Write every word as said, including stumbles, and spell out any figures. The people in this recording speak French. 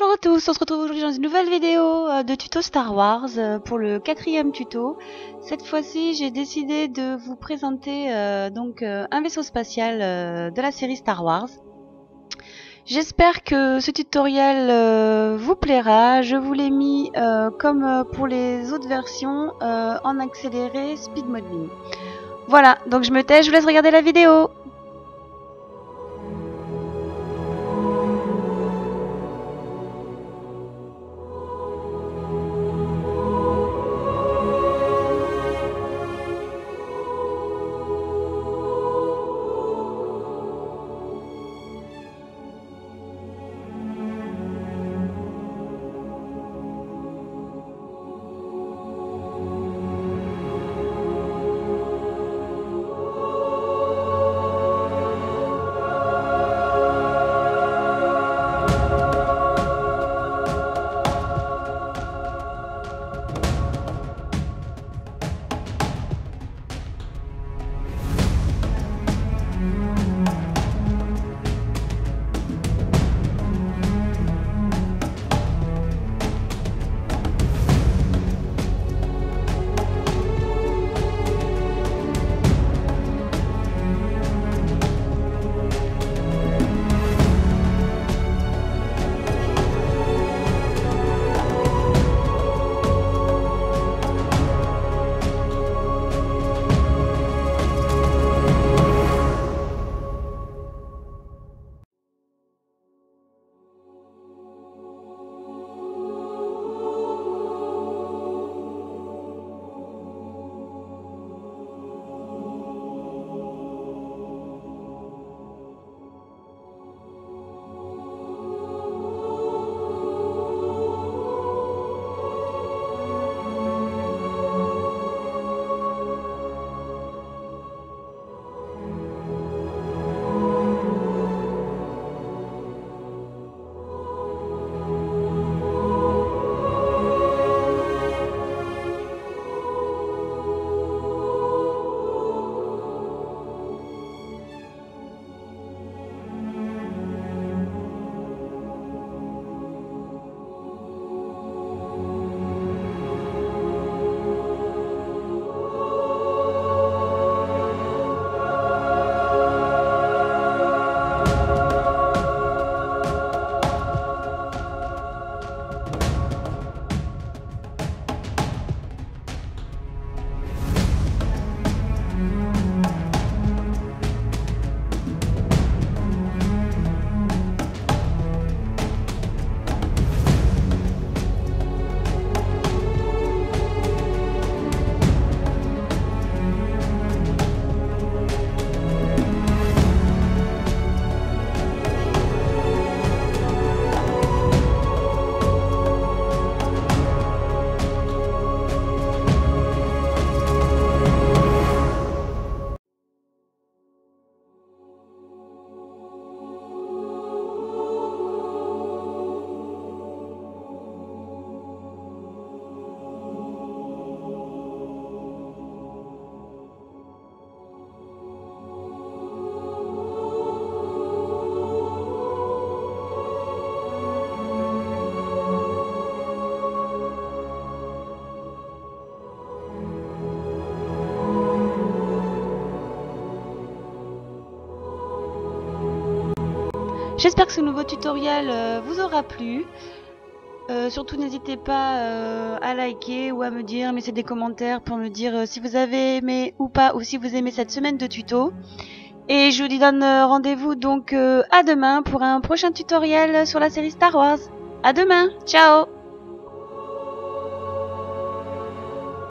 Bonjour à tous, on se retrouve aujourd'hui dans une nouvelle vidéo de tuto Star Wars pour le quatrième tuto. Cette fois-ci, j'ai décidé de vous présenter euh, donc un vaisseau spatial euh, de la série Star Wars. J'espère que ce tutoriel euh, vous plaira. Je vous l'ai mis euh, comme pour les autres versions euh, en accéléré speed modeling. Voilà, donc je me tais, je vous laisse regarder la vidéo. J'espère que ce nouveau tutoriel vous aura plu. Euh, surtout n'hésitez pas euh, à liker ou à me dire, laisser des commentaires pour me dire euh, si vous avez aimé ou pas, ou si vous aimez cette semaine de tuto. Et je vous donne rendez-vous donc euh, à demain pour un prochain tutoriel sur la série Star Wars. À demain, ciao!